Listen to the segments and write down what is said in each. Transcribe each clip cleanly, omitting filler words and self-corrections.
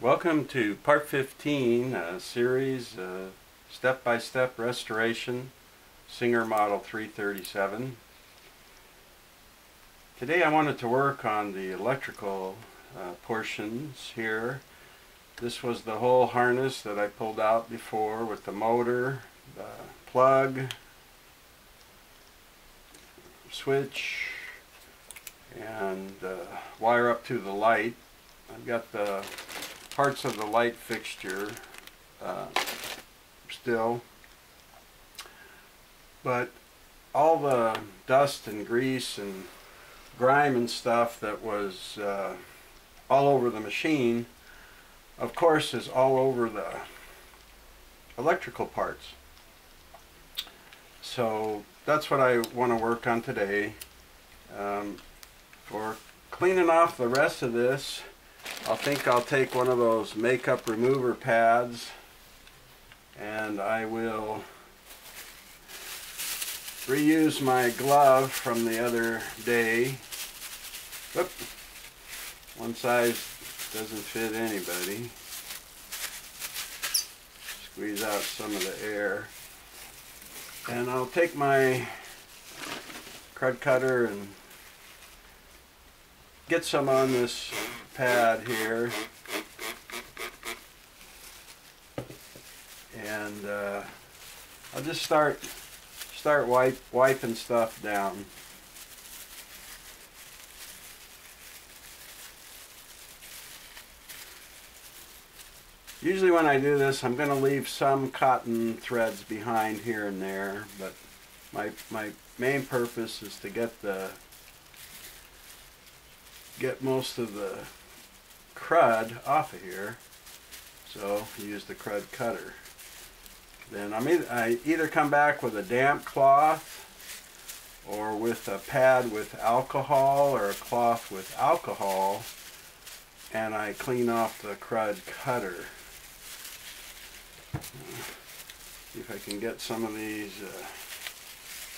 Welcome to part 15, series step-by-step restoration, Singer Model 337. Today I wanted to work on the electrical portions here. This was the whole harness that I pulled out before with the motor, the plug, switch, and wire up to the light. I've got the parts of the light fixture still, but all the dust and grease and grime and stuff that was all over the machine, of course, is all over the electrical parts. So that's what I want to work on today. For cleaning off the rest of this, I think I'll take one of those makeup remover pads and I will reuse my glove from the other day. Oop. One size doesn't fit anybody. Squeeze out some of the air. And I'll take my crud cutter and get some on this pad here, and I'll just start wiping stuff down. Usually when I do this, I'm going to leave some cotton threads behind here and there, but my main purpose is to get most of the crud off of here, so use the crud cutter. Then I either come back with a damp cloth or with a pad with alcohol or a cloth with alcohol, and I clean off the crud cutter. See if I can get some of these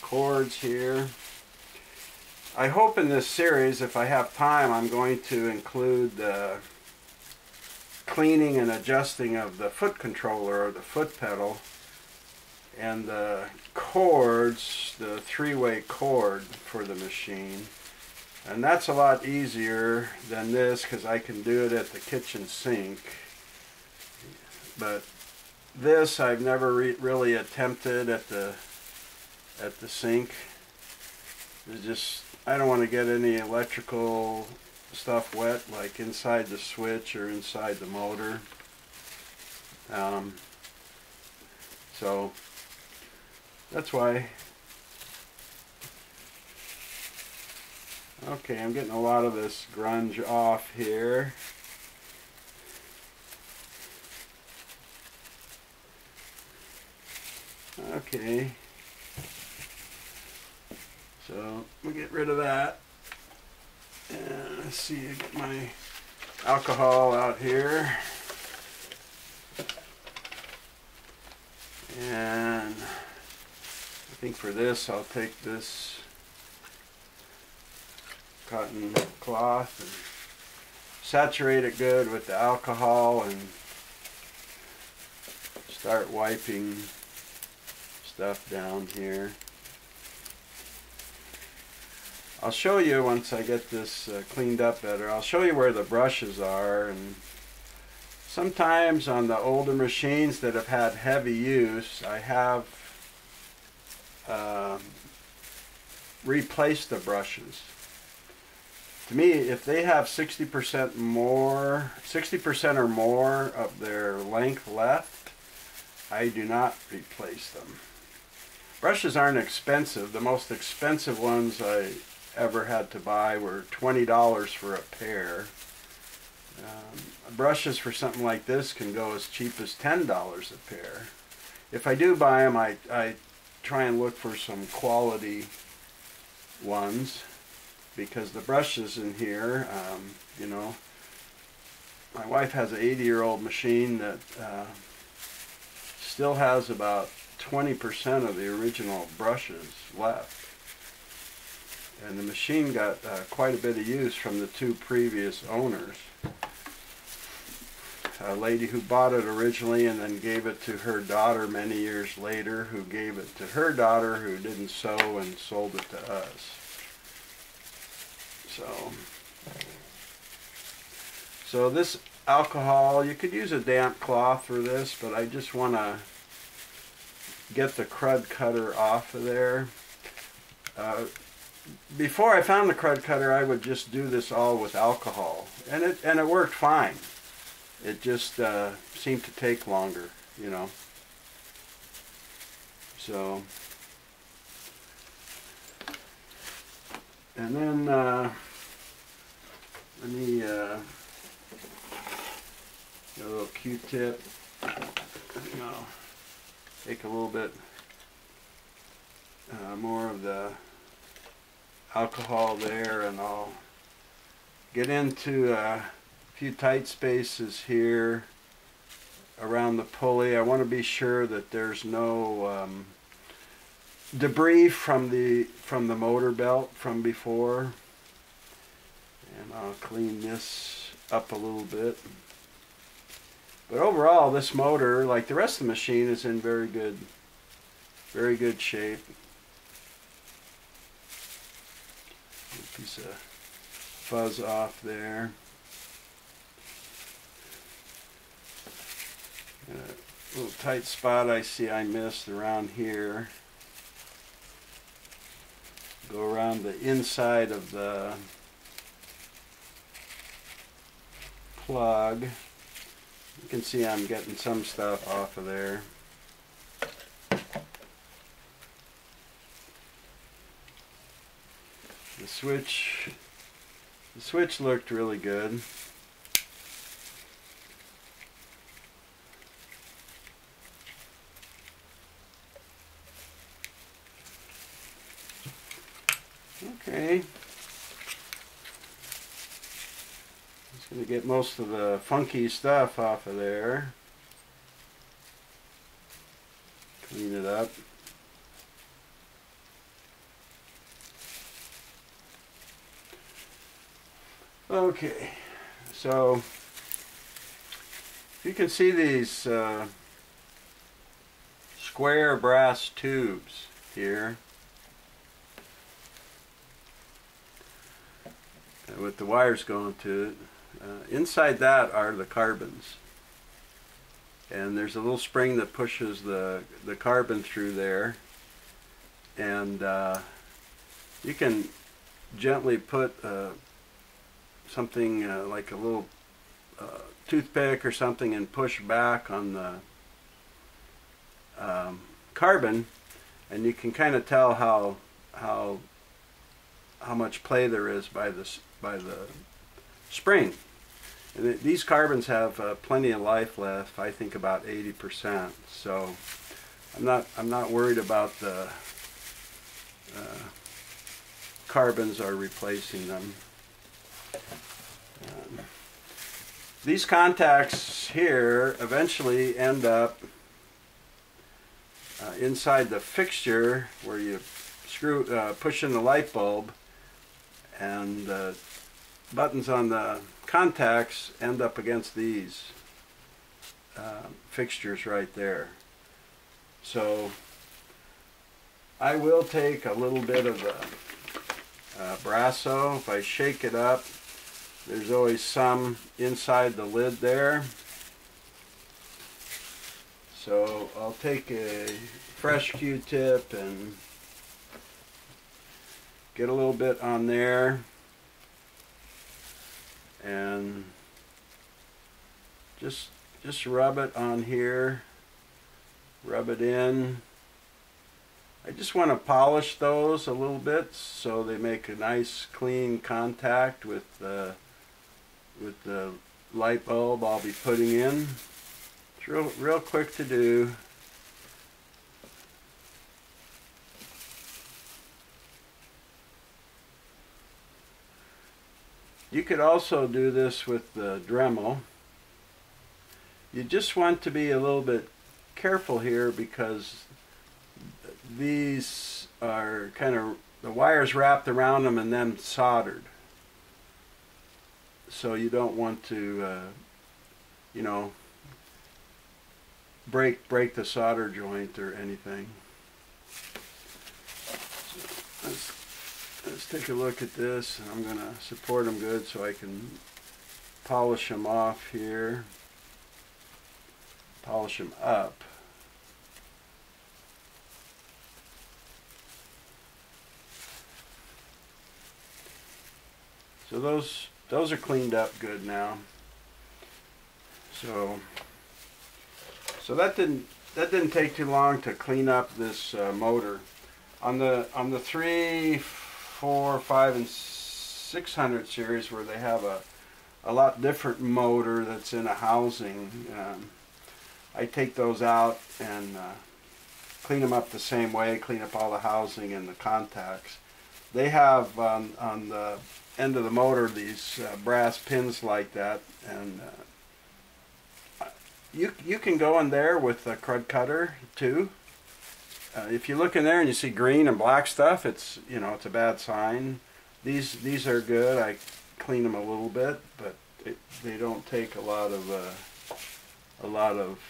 cords here. I hope in this series, if I have time, I'm going to include the cleaning and adjusting of the foot controller or the foot pedal and the cords, the three-way cord for the machine. And that's a lot easier than this because I can do it at the kitchen sink. But this I've never really attempted at the sink. It's just, I don't want to get any electrical stuff wet, like inside the switch or inside the motor. So that's why. Okay, I'm getting a lot of this grunge off here. Okay. So we'll get rid of that. And let's see, get my alcohol out here. And I think for this, I'll take this cotton cloth and saturate it good with the alcohol and start wiping stuff down here. I'll show you once I get this cleaned up better. I'll show you where the brushes are, and sometimes on the older machines that have had heavy use, I have replaced the brushes. To me, if they have 60% or more of their length left, I do not replace them. Brushes aren't expensive. The most expensive ones I ever had to buy were $20 for a pair. Brushes for something like this can go as cheap as $10 a pair. If I do buy them, I try and look for some quality ones, because the brushes in here, you know, my wife has an 80-year-old machine that still has about 20% of the original brushes left. And the machine got quite a bit of use from the two previous owners. a lady who bought it originally and then gave it to her daughter many years later, who gave it to her daughter who didn't sew and sold it to us. So this alcohol, you could use a damp cloth for this, but I just want to get the crud cutter off of there. Before I found the crud cutter, I would just do this all with alcohol, and it worked fine. It just seemed to take longer, you know. So, and then let me get a little Q-tip. I'll take a little bit more of the alcohol there, and I'll get into a few tight spaces here around the pulley. I want to be sure that there's no debris from the motor belt from before, and I'll clean this up a little bit. But overall, this motor, like the rest of the machine, is in very good shape. Piece of fuzz off there. And a little tight spot I see I missed around here. Go around the inside of the plug. You can see I'm getting some stuff off of there. The switch looked really good. Okay. I'm just going to get most of the funky stuff off of there. Clean it up. Okay, so you can see these square brass tubes here with the wires going to it. Inside that are the carbons, and there's a little spring that pushes the carbon through there, and you can gently put something like a little toothpick or something and push back on the carbon, and you can kind of tell how much play there is by the spring. And these carbons have plenty of life left. I think about 80%. So I'm not worried about the carbons are replacing them. These contacts here eventually end up inside the fixture where you push in the light bulb, and the buttons on the contacts end up against these fixtures right there. So I will take a little bit of the Brasso. If I shake it up, there's always some inside the lid there. So I'll take a fresh Q-tip and get a little bit on there, and just rub it on here, rub it in. I just want to polish those a little bit so they make a nice clean contact with the light bulb I'll be putting in. It's real quick to do. You could also do this with the Dremel. You just want to be a little bit careful here, because these are kind of the wires wrapped around them and then soldered. So you don't want to you know, break the solder joint or anything. So let's take a look at this. I'm going to support them good so I can polish them off here, polish them up. So those are cleaned up good now. So that didn't take too long to clean up this motor. On the 300, 400, 500, and 600 series, where they have a lot different motor that's in a housing, I take those out and clean them up the same way. Clean up all the housing and the contacts. They have on the end of the motor these brass pins like that, and you can go in there with a crud cutter too. If you look in there and you see green and black stuff, it's, you know, it's a bad sign. These are good. I clean them a little bit, but they don't take a lot of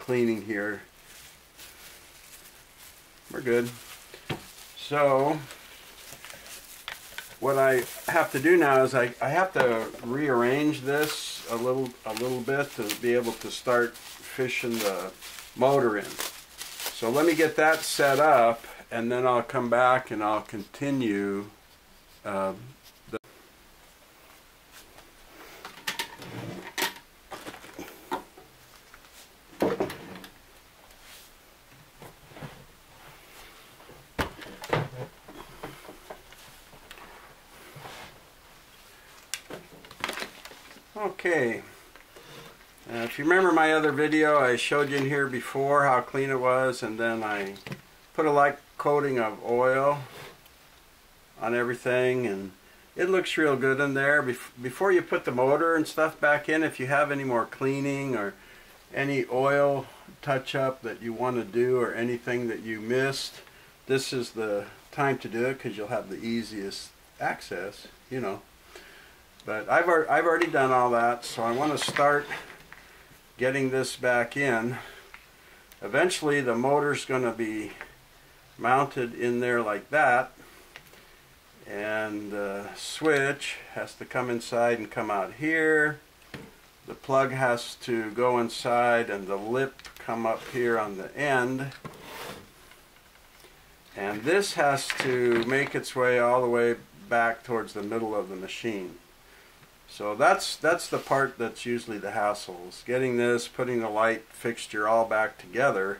cleaning here. We're good. So what I have to do now is I have to rearrange this a little bit to be able to start fishing the motor in. So let me get that set up, and then I'll come back and I'll continue. Okay, if you remember my other video, I showed you in here before how clean it was, and then I put a light coating of oil on everything, and it looks real good in there. Before you put the motor and stuff back in, if you have any more cleaning or any oil touch-up that you want to do, or anything that you missed, this is the time to do it, because you'll have the easiest access, you know. But I've already done all that, so I want to start getting this back in. Eventually the motor's going to be mounted in there like that, and the switch has to come inside and come out here. The plug has to go inside, and the lip come up here on the end. And this has to make its way all the way back towards the middle of the machine. So that's the part that's usually the hassle, is getting this, putting the light fixture all back together,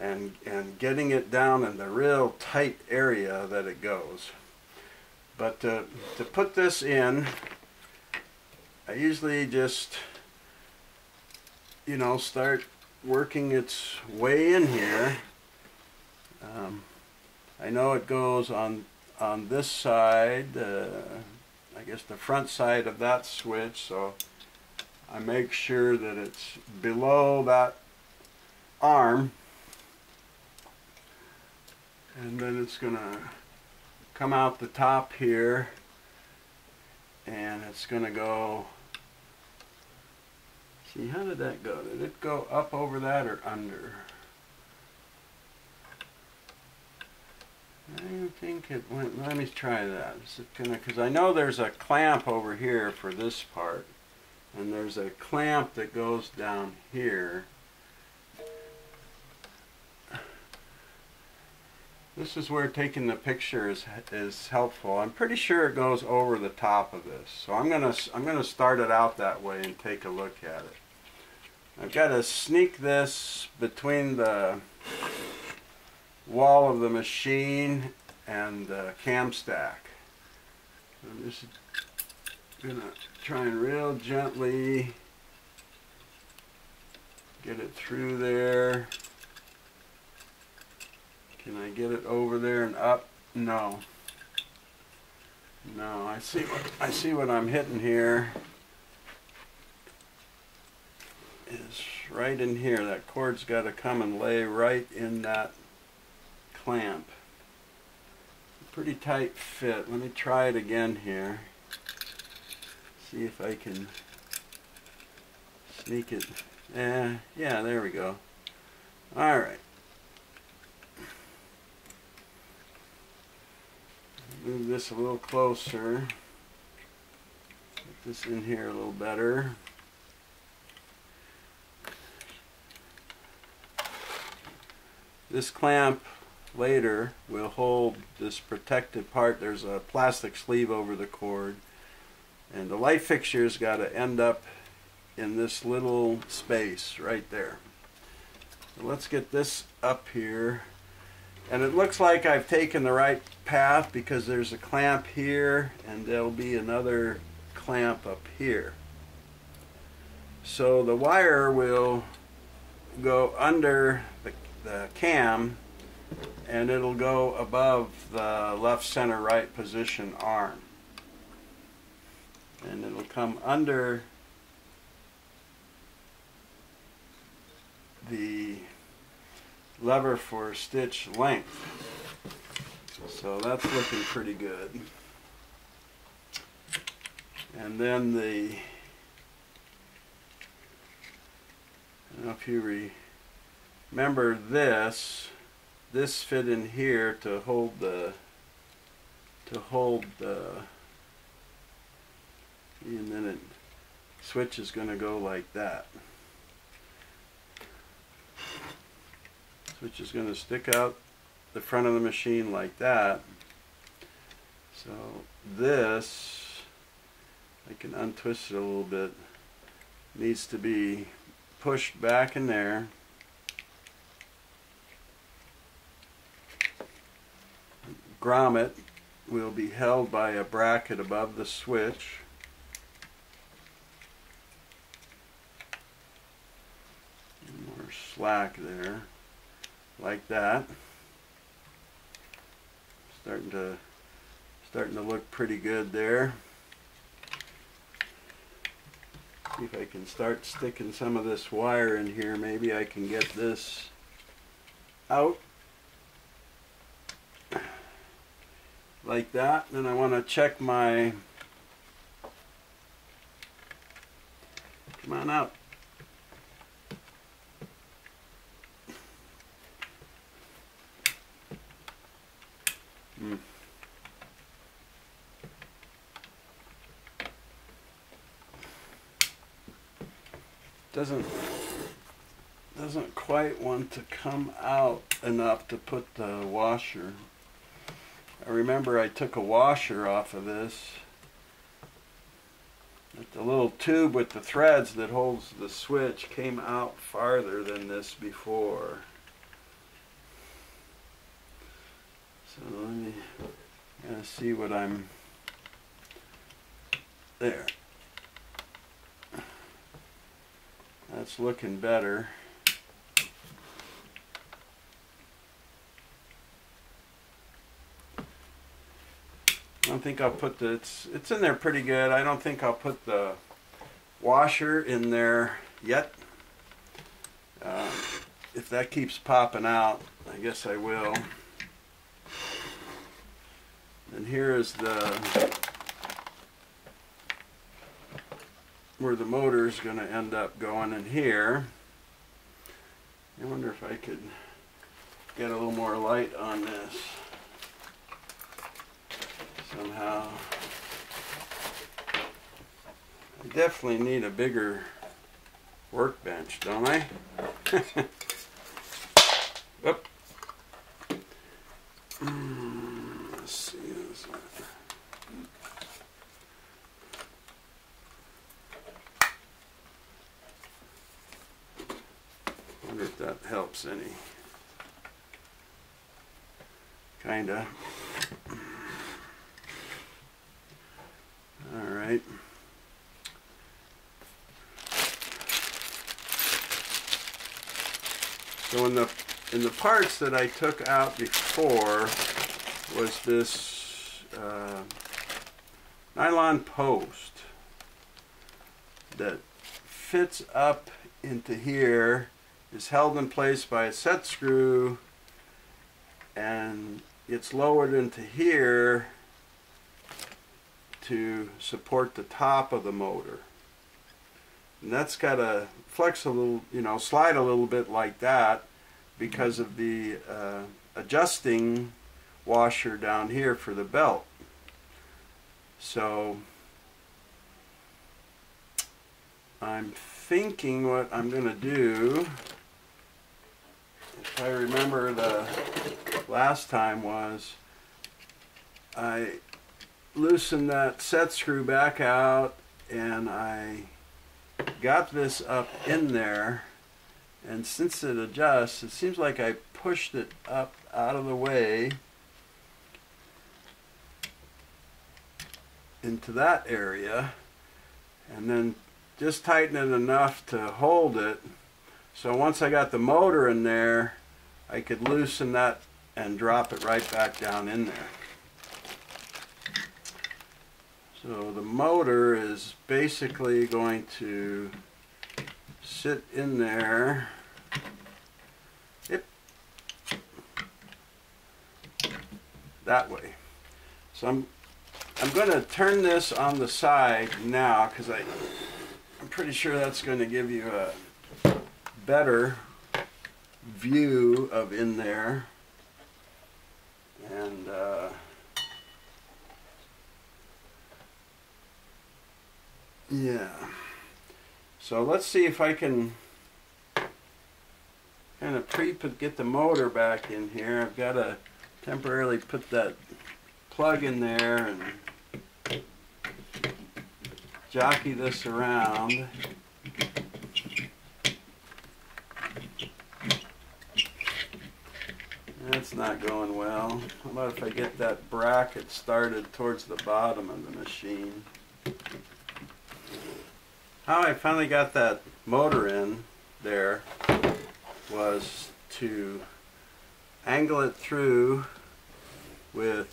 and getting it down in the real tight area that it goes. But to put this in, I usually just, you know, start working its way in here. I know it goes on this side. I guess the front side of that switch, so I make sure that it's below that arm, and then it's gonna come out the top here, and it's gonna go, see, how did that go? Did it go up over that or under? I think it went, let me try that. Is it gonna, because I know there's a clamp over here for this part, and there's a clamp that goes down here. This is where taking the picture is helpful. I'm pretty sure it goes over the top of this, so I'm gonna start it out that way and take a look at it. I've got to sneak this between the wall of the machine and the cam stack. I'm just gonna try and real gently get it through there. Can I get it over there and up? No. No, I see what I'm hitting here is right in here. That cord's got to come and lay right in that clamp. Pretty tight fit. Let me try it again here. See if I can make it, yeah, there we go. All right. Move this a little closer. Put this in here a little better. This clamp later will hold this protective part. There's a plastic sleeve over the cord, and the light fixture's got to end up in this little space right there. So let's get this up here, and it looks like I've taken the right path because there's a clamp here and there'll be another clamp up here. So the wire will go under the cam and it'll go above the left center right position arm, and it'll come under the lever for stitch length. So that's looking pretty good. And then the, I don't know if you remember this fit in here to hold the, and then it switch is going to go like that. Which is going to stick out the front of the machine like that. So this, I can untwist it a little bit, needs to be pushed back in there. Grommet will be held by a bracket above the switch. More slack there. Like that. Starting to look pretty good there. See if I can start sticking some of this wire in here. Maybe I can get this out like that. Then I want to check my, come on out. Doesn't quite want to come out enough to put the washer. I remember I took a washer off of this. But the little tube with the threads that holds the switch came out farther than this before. So let me see what I'm there. That's looking better. I don't think I'll put the, it's in there pretty good. I don't think I'll put the washer in there yet. If that keeps popping out, I guess I will. And here is the, where the motor is going to end up going in here. I wonder if I could get a little more light on this somehow. I definitely need a bigger workbench, don't I? Oop. Let's see. If that helps any, kinda. All right. So in the parts that I took out before was this nylon post that fits up into here. Is held in place by a set screw and it's lowered into here to support the top of the motor. and that's got to flex a little, you know, slide a little bit like that because of the adjusting washer down here for the belt. So I'm thinking what I'm going to do, if I remember the last time, was I loosened that set screw back out and I got this up in there, and since it adjusts, it seems like I pushed it up out of the way into that area and then just tighten it enough to hold it. So once I got the motor in there, I could loosen that and drop it right back down in there. So the motor is basically going to sit in there. Yep. That way. So I'm going to turn this on the side now because I'm pretty sure that's going to give you a better view of in there. And yeah, so let's see if I can kind of get the motor back in here. I've got to temporarily put that plug in there and jockey this around. That's not going well. How about if I get that bracket started towards the bottom of the machine? How I finally got that motor in there was to angle it through with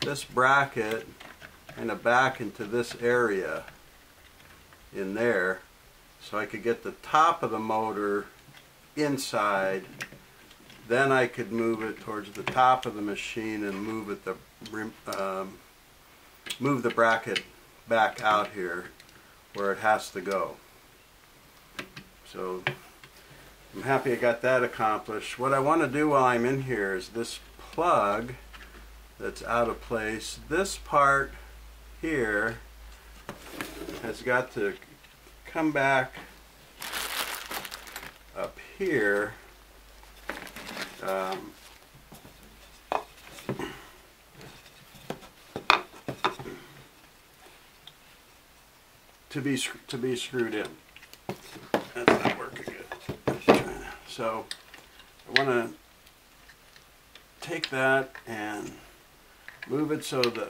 this bracket and a back into this area in there, so I could get the top of the motor inside. Then I could move it towards the top of the machine and move it move the bracket back out here where it has to go. So I'm happy I got that accomplished. What I want to do while I'm in here is this plug that's out of place. This part here has got to come back up here. To be screwed in. That's not working good. So I want to take that and move it so the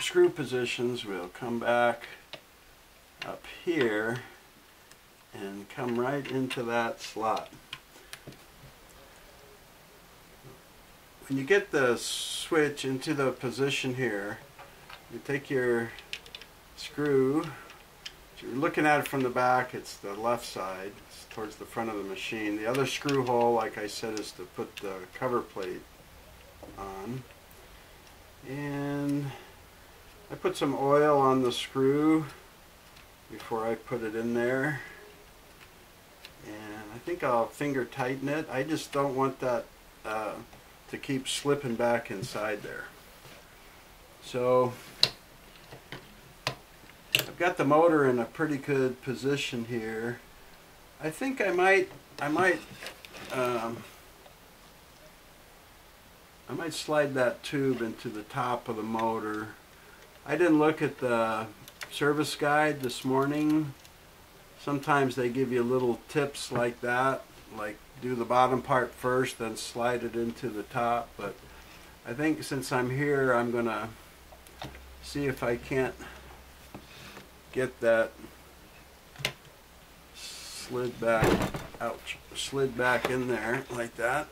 screw positions will come back up here and come right into that slot. When you get the switch into the position here, you take your screw. If you're looking at it from the back, it's the left side. It's towards the front of the machine. The other screw hole, like I said, is to put the cover plate on. And I put some oil on the screw before I put it in there. And I think I'll finger tighten it. I just don't want that to keep slipping back inside there. So I've got the motor in a pretty good position here. I think I might slide that tube into the top of the motor. I didn't look at the service guide this morning. Sometimes they give you little tips like that, like do the bottom part first, then slide it into the top. But I think since I'm here, I'm gonna see if I can't get that slid back, ouch, slid back in there like that.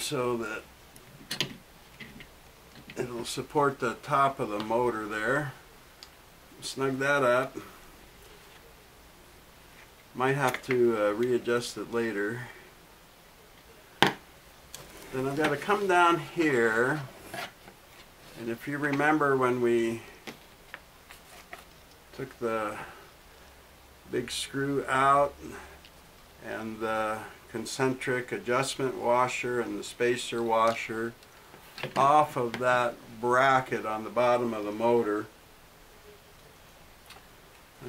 So that it'll support the top of the motor there. Snug that up. Might have to readjust it later. Then I've got to come down here And if you remember when we took the big screw out and the concentric adjustment washer and the spacer washer off of that bracket on the bottom of the motor,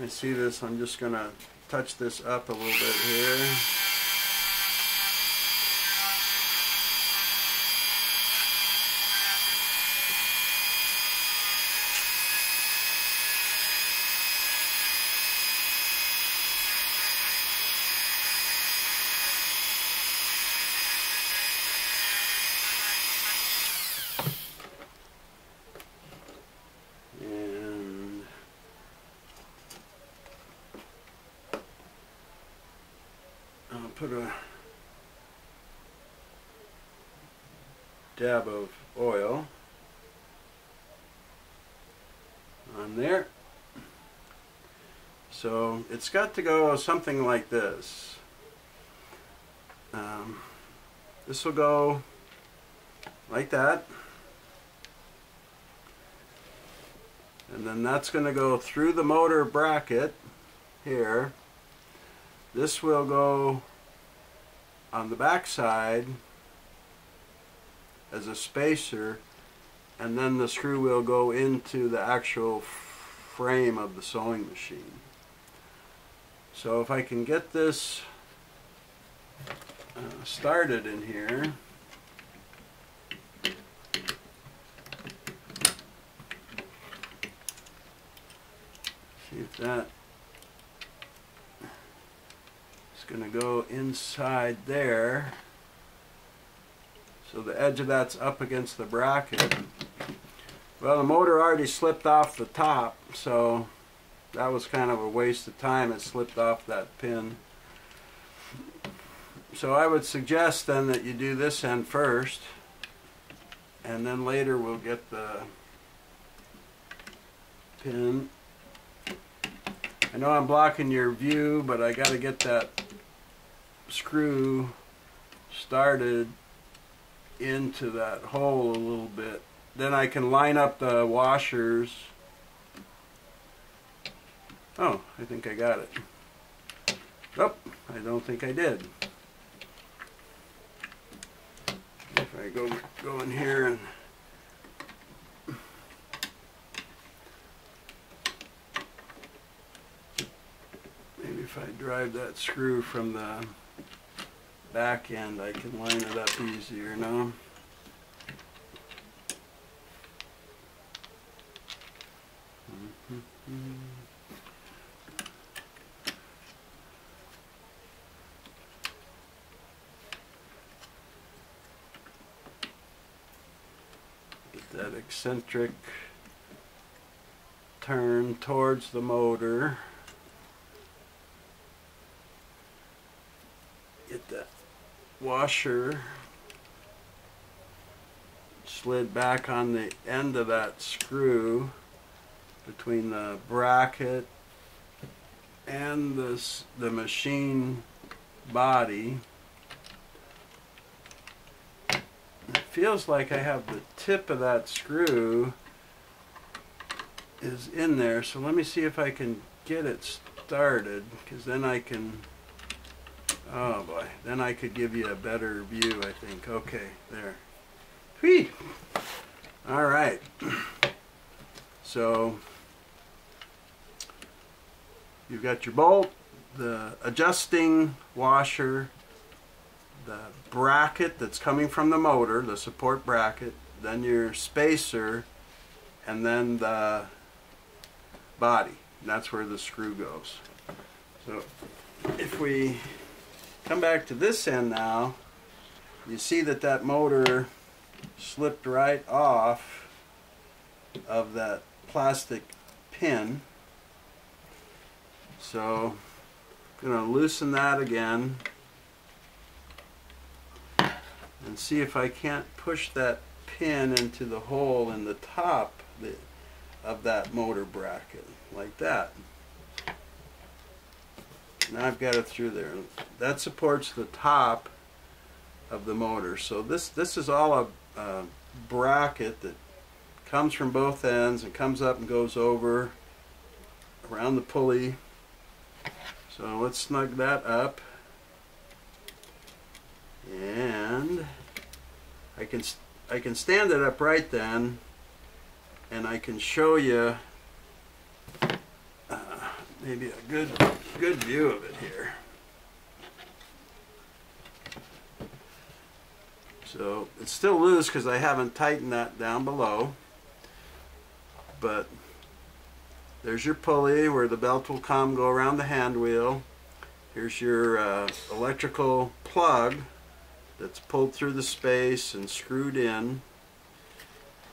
I see this, I'm just going to touch this up a little bit here. Put a dab of oil on there. So it's got to go something like this. This will go like that, and then that's going to go through the motor bracket here. This will go on the back side as a spacer, and then the screw will go into the actual frame of the sewing machine. So if I can get this started in here, see if that going to go inside there, so the edge of that's up against the bracket. Well, the motor already slipped off the top, so that was kind of a waste of time. It slipped off that pin. So I would suggest then that you do this end first, and then later we'll get the pin. I know I'm blocking your view, but I got to get that screw started into that hole a little bit. Then I can line up the washers. Oh, I think I got it. Nope, I don't think I did. If I go in here and maybe if I drive that screw from the back end, I can line it up easier now. Get that eccentric turn towards the motor. Get that washer slid back on the end of that screw between the bracket and the machine body. It feels like I have the tip of that screw is in there, so let me see if I can get it started, because then I can, oh boy, then I could give you a better view, I think. Okay, there. Whee! All right. So you've got your bolt, the adjusting washer, the bracket that's coming from the motor, the support bracket, then your spacer, and then the body. And that's where the screw goes. So if we come back to this end now, you see that that motor slipped right off of that plastic pin. So I'm going to loosen that again and see if I can't push that pin into the hole in the top of that motor bracket, like that. Now I've got it through there. That supports the top of the motor. So this is all a bracket that comes from both ends and comes up and goes over around the pulley. So let's snug that up, and I can stand it up right then, and I can show you maybe a good view of it here. So it's still loose because I haven't tightened that down below, but there's your pulley where the belt will go around the hand wheel. Here's your electrical plug that's pulled through the space and screwed in.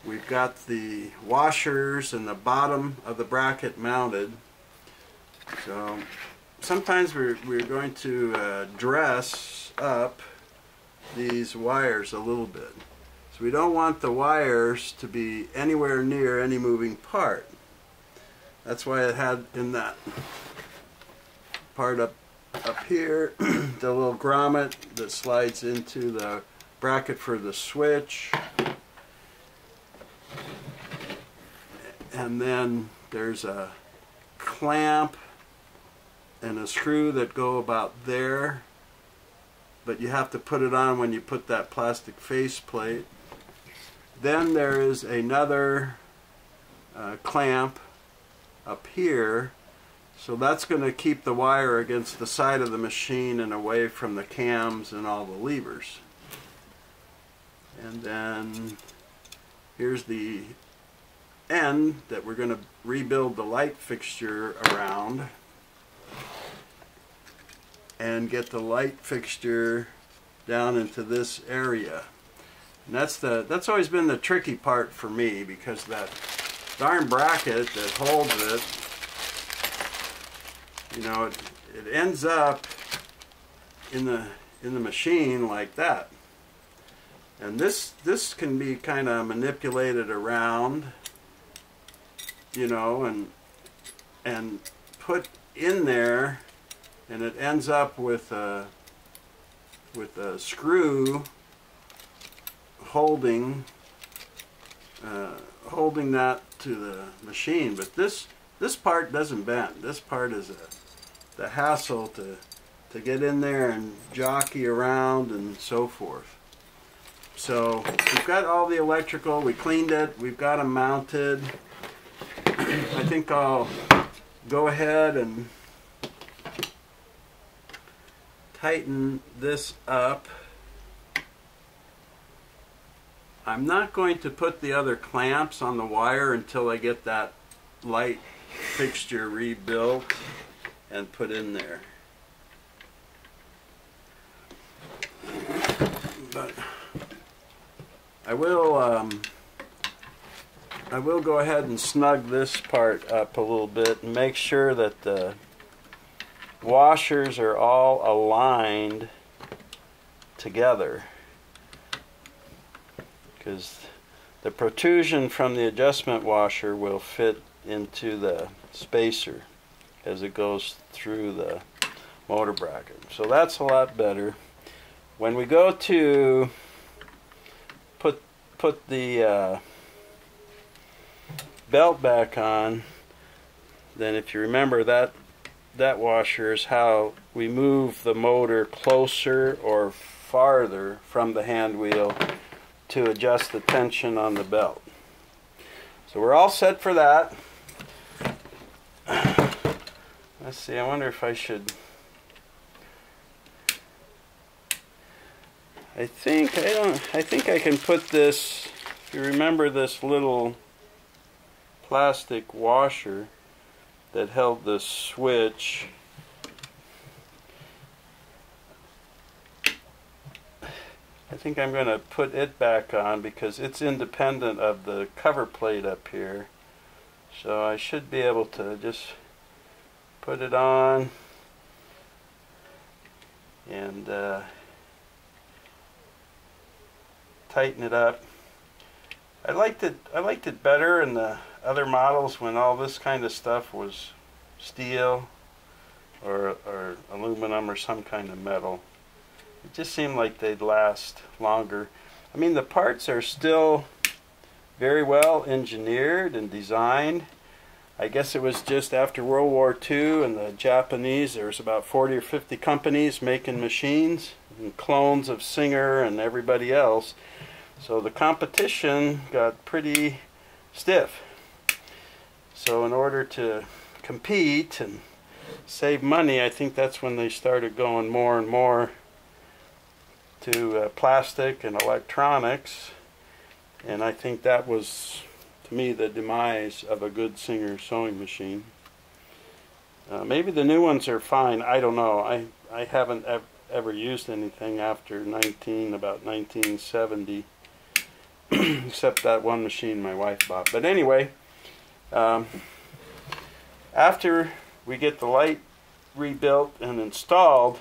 We've got the washers and the bottom of the bracket mounted. So sometimes we're going to dress up these wires a little bit. So we don't want the wires to be anywhere near any moving part. That's why it had in that part up here the little grommet that slides into the bracket for the switch. And then there's a clamp and a screw that go about there, but you have to put it on when you put that plastic face plate. Then there is another clamp up here, so that's going to keep the wire against the side of the machine and away from the cams and all the levers. And then here's the end that we're going to rebuild the light fixture around and get the light fixture down into this area. And that's always been the tricky part for me, because that darn bracket that holds it, you know, it ends up in the machine like that. And this can be kind of manipulated around, you know, and put in there, and it ends up with a screw holding that to the machine. But this part doesn't bend. This part is the hassle to get in there and jockey around and so forth. So we've got all the electrical, we cleaned it, we've got them mounted. I think I'll go ahead and tighten this up. I'm not going to put the other clamps on the wire until I get that light fixture rebuilt and put in there. But I will go ahead and snug this part up a little bit and make sure that the washers are all aligned together, because the protrusion from the adjustment washer will fit into the spacer as it goes through the motor bracket. So that's a lot better. When we go to put the belt back on, then if you remember that washer is how we move the motor closer or farther from the hand wheel to adjust the tension on the belt. So we're all set for that. Let's see, I wonder if I should... I think I can put this, if you remember this little plastic washer that held the switch, I think I'm going to put it back on because it's independent of the cover plate up here. So I should be able to just put it on and tighten it up. I liked it better in the other models when all this kind of stuff was steel or aluminum or some kind of metal. It just seemed like they'd last longer. I mean, the parts are still very well engineered and designed. I guess it was just after World War II and the Japanese, there was about 40 or 50 companies making machines and clones of Singer and everybody else. So the competition got pretty stiff. So in order to compete and save money, I think that's when they started going more and more to plastic and electronics. And I think that was, to me, the demise of a good Singer sewing machine. Maybe the new ones are fine, I don't know. I haven't ever used anything after about 1970, except that one machine my wife bought. But anyway, after we get the light rebuilt and installed,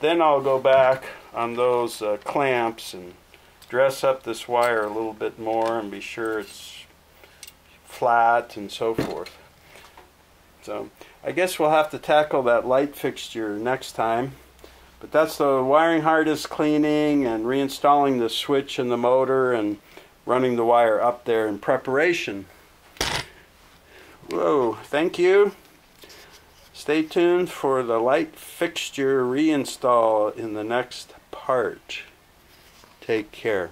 then I'll go back on those clamps and dress up this wire a little bit more and be sure it's flat and so forth. So I guess we'll have to tackle that light fixture next time. But that's the wiring harness cleaning and reinstalling the switch and the motor and running the wire up there in preparation. Whoa, thank you. Stay tuned for the light fixture reinstall in the next part. Take care.